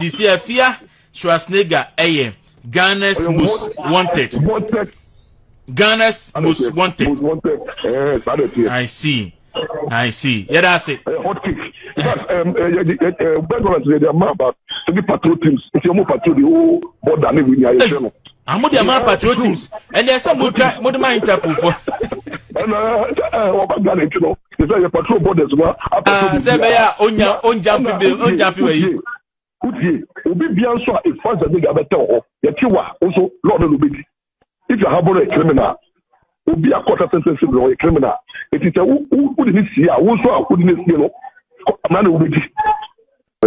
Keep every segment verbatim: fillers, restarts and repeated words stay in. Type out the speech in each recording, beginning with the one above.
This is Afia Schwarzenegger, A M. Ghana's most wanted. Ghana's most wanted. I see. I see. Yeah, that's it. Um, uh, uh, uh, uh, they are mad about the patrol teams. If you move patrol, the whole border and we are in I'm with the man patrol teams, and there's some good guy. What am I interpret for? And uh, what about that? You know, it's like a patrol border as well. Ah, Zebaya, on your own jump, on jump away. Good day. Obi Bianso, if fans are big, I better off. The Tiwa also Lord of the If you have a criminal, Obi a quarter sentence or a criminal. It is a who didn't see, who saw, who didn't see, you know.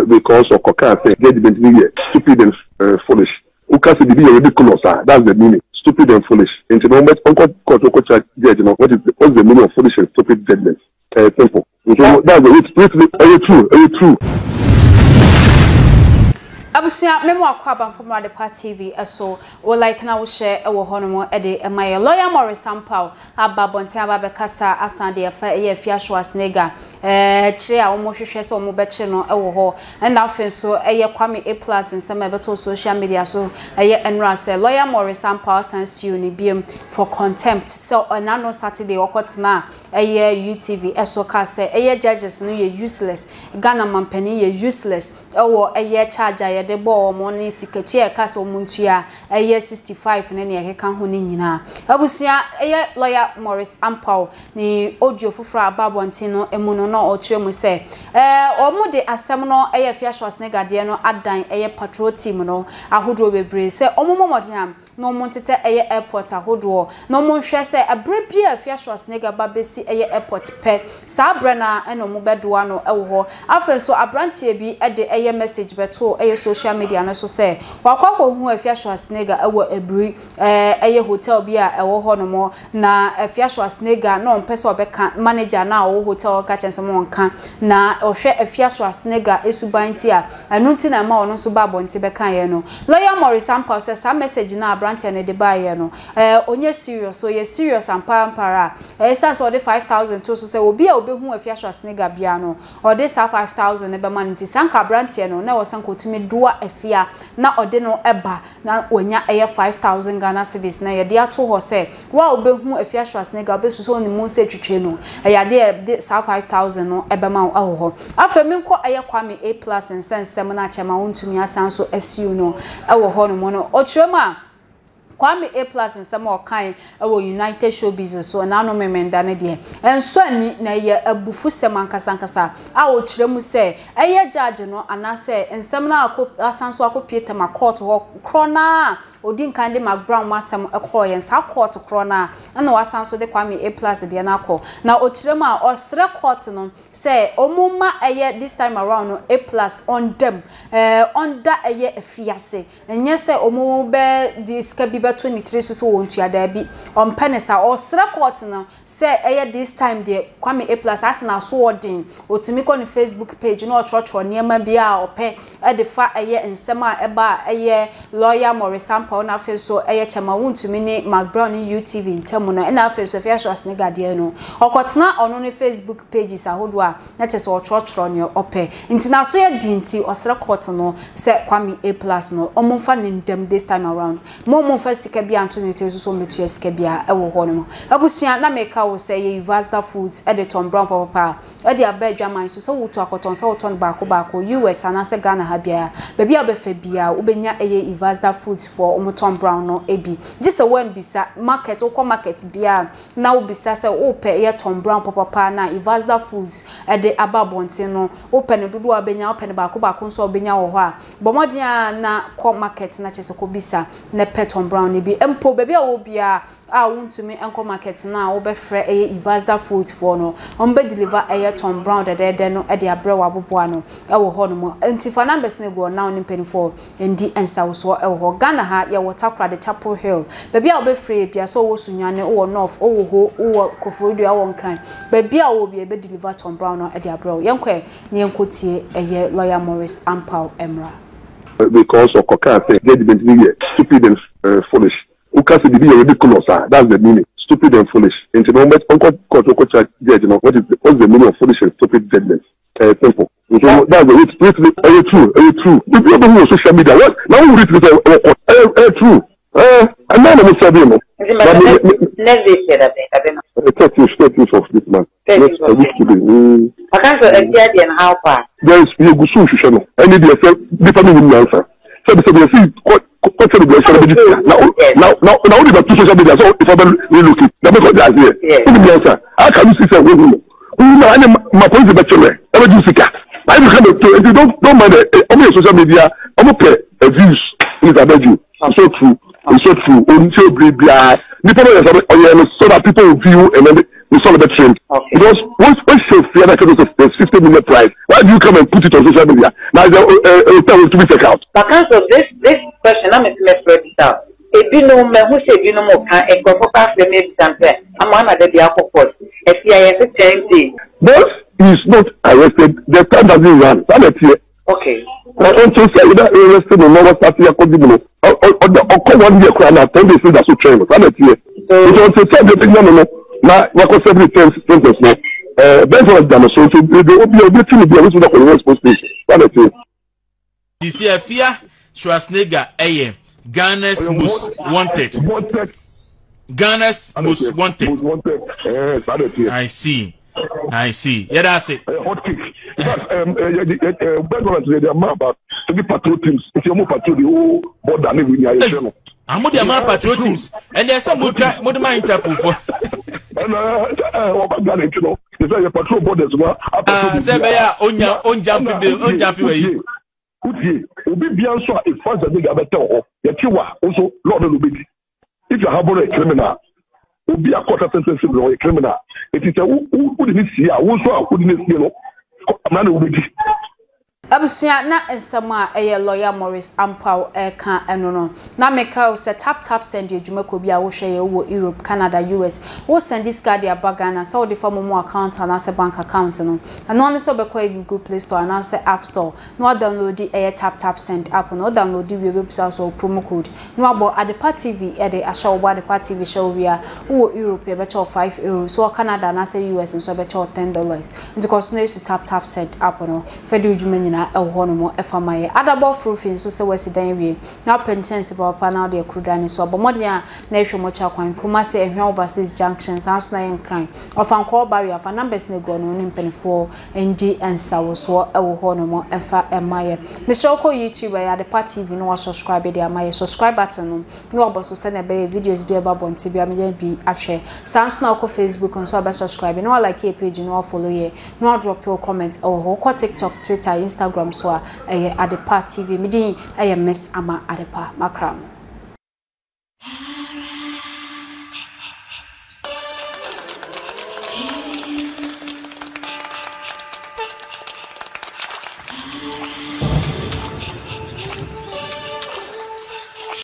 Because of cocaine, stupid and uh, foolish. Who can say be ridiculous? That's the meaning. Stupid and foolish. In the moment, what is the, what's the meaning of foolish and stupid judgment? Uh, simple. So, that's the it's it's true. It's true. Abusia, memo akwaban from Adepa T V. So, we like now share our honor. Ede, my lawyer Maurice Ampaw, Abba Bontiaba Bekasa, Asande Afia Schwarzenegger. Eh, chile ya umo shusheso umo beche no ewo ho. Enda ofenso, eye kwami A-Plus nsema beto social media so eye enrase. Lawyer Maurice Ampaw sends you ni B M for contempt. So, on ano Saturday okot na eye U T V. Eso kase, eye judges no ye useless. Ghana mampeni ye useless. Ewo eye charger ye de bo omoni siketu ye kase omuntu ya eye sixty-five nene ye kekan honi nina. Abusia, eye lawyer Maurice Ampaw ni odio fufra ababo ntino emuno or chemo say, eh, or more de assemble a Afia Schwarzenegger, dear no addine a patrol team, no, a hoodoo bebre, say, or more no montete a airport, a hoodoo, no more share say a brave beer Afia Schwarzenegger, Babesi a airport pet, Sabrana, and no mobeduano, a war, after so a brandy be at the air message, but to a social media, and so say, while Coco who Afia Schwarzenegger, a were a bree, a hotel beer, a war no more, na Afia Schwarzenegger, no person manager now, hotel catch and na ohwe Afia Schwarzenegger esuban ti a anunti na ma ono so babo nti be kan ye no lawyer Maurice Ampaw says some message na branch and de ba ye no eh onye serious so ye serious ampampara eh say so de five thousand to so say obi a obehu Afia Schwarzenegger bia no or de sa five thousand ne be ma nti sanka branch ye no na wo sankotumi doa afia na ode no eba na onya eye five thousand Ghana cedis na ye de ato ho say wa obehu Afia Schwarzenegger obesu so ni mo se twetwe no ya de sa five thousand no ebema oho afemi nko ayekwame A-Plus nsense mu na chema wontumi asanso asiu no ewo ho no no otrema Kwame A-Plus in some or kind our United Show Business so na no memenda ne de enso ani na ye abufu semankasankasa a wo kiremu se eye judge no anase ensem na asanso akopietem court ho krona odin Candy McBrown masam ekọ ye nsa court krona na wasanso de Kwame A-Plus de na akọ na okiremu a osre court no se omuma eye this time around no A-Plus on them eh under eye afiase enye se omu be this twenty-three so won't ya there be on penisa or sra court now say aye this time there Kwame A-Plus as na so ordin otimi ko ni Facebook page no church near ma bia ope e de fa aye nsema eba aye lawyer Maurice Ampaw na fe so aye chama wontumi ni McBrown U T V ntemu na na fe so Afia Schwarzenegger de no okotna ono ni Facebook page sa hodoa na che so church ne ope ntina so ye di nti osra court no say Kwame A-Plus no omomfa ni ndem this time around momo first kebi Anthony Tezu so metu eskebia ewo hono mo abusia na meka wo say Ivazda Foods e de Tom Brown papa e de abadwaman so so wotu akoton so woton baako baako U S ana se Ghana ha bia be bia be fa bia obenya eye Ivazda Foods for omo Tom Brown no ebi jise wan bisa market wo market bia na wo bisa se wo pe eye Tom Brown papa na Ivazda Foods e de ababonte no wo pe ne dodo abenya wo pe ne baako baako so obenya wo ho a bomodia na ko market na chese ko bisa ne pe Tom Brown be empo baby a obi a a wontumi enko market na wo be frɛ eye Ivazda Foods for no on be deliver eye Tom Brown de de no e de abrɛ wa boboa no e wo hɔ no mo enti fa numbers ne go now ni twenty-four ndi ensaw so e wo hɔ Ghana ha ye waterkra de Chapel Hill baby a wo be frɛ bia so wo sunyane wo north wo ho wo Koforidua wo nkran baby a wo bia be deliver Tom Brown no e de abrɛ yenkɔ ne enkotie eye lawyer Maurice Ampaw Emra because of cocaine judgment here stupid and uh, foolish. Who can say the be ridiculous? That's the meaning. Stupid and foolish. In the moment, what is the meaning of foolish and stupid judgment? Uh, simple. So that's the it's it's it's true it's true. If you don't know social media, what now we read it it's true. Eh, I know I'm serving you. Never said that. I don't know. Take you, take you off this man. Take you off this man. I can't go and get and how far. There is you go soon, you know. Any day, the family will answer. So the family see what what the relation with this. Now, now, now, now we got two social media. So if I don't look it, let me go there here. Who will answer? How can you say we will? We know any my point is that you are. I will do it. I become to if you don't don't mind on social media, I'm okay. Views is about you. I'm so true. I'm so true. I'm so brave. So that people will view and then we saw the trend. Because once once you see that kind of fifty million price, why do you come and put it on social media? Now it's uh, uh, to be taken out. Because of this this question, I'm a spread it out. If you know me, who said you know more can a couple pass the name something. I'm on the alcohol court. If you have the same thing. But he is not arrested. The time doesn't run. That's it. Okay. I want to say that arrested no one started a condemnation. Or or one year crown at ten days that's so trained. That's it. So you want to say that no no now we go seven times sentence now. Eh, based on the so to the obligation to be able to the responsibility. That's it. You see Afia Schwarzenegger A M Ghana's most wanted. Ghana's most wanted. I see. I see. Yeah, that's it. Uh, hot kick. Because um, uh, uh, uh, background today, they are mad about the patrol teams. If you move patrol, the whole border and everything are internal. I'm with the man patrol teams, and there's some good guy, more than my interpol for. And uh, what about Ghana? You know, they say your patrol borders were. Ah, say me ya, on ya, on jumping, on jumping way. Uti, ubi bianso is fast as they get better off. Yetiwa also Lord and Ubi. If you have a criminal. Who be a quarter sentence or a criminal? It is a who didn't see, I won't show, who didn't see, you know, man who did. Abusia, na nsema eye lawyer Maurice Ampaw eka enono na meka o se tap tap send ye djuma ko bia wo hwe ye wo Europe Canada U S wo send this card ya bagana so the form mo account na se bank account no ano ne so be ko Google Play Store na se App Store no download the eye tap tap send app no download the website so promo code no abo Adepa T V e de asha wo Adepa T V show bia wo Europe e be cho five euros so Canada na se U S so be cho ten dollars ntiko so na tap tap send app no fe de djuma na ewohono efamaye adabo frofin so se wesidan wie na pensions ba pa na de krudani so abomodian na ehwe mocha kwan kuma se ehwe overseas junctions asna yen crime ofan call barrier for numbers ne go no nimpenfo ndi ensawo so ewohono efa emaye misoko YouTube ya Adepa T V no subscribe de amaye subscribe button no no oboso se na be videos bi eba bonti bi amaye bi ahwe sansna ko Facebook on so aba subscribe no like your page no follow ye no drop your comment ewoho ko TikTok Twitter Instagram Instagram so eh Adepa T V midi eh Miss Ama Adepa makram